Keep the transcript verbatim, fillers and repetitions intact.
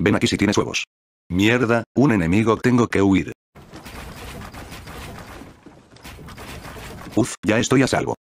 Ven aquí si tienes huevos. Mierda, un enemigo, tengo que huir. Uf, ya estoy a salvo.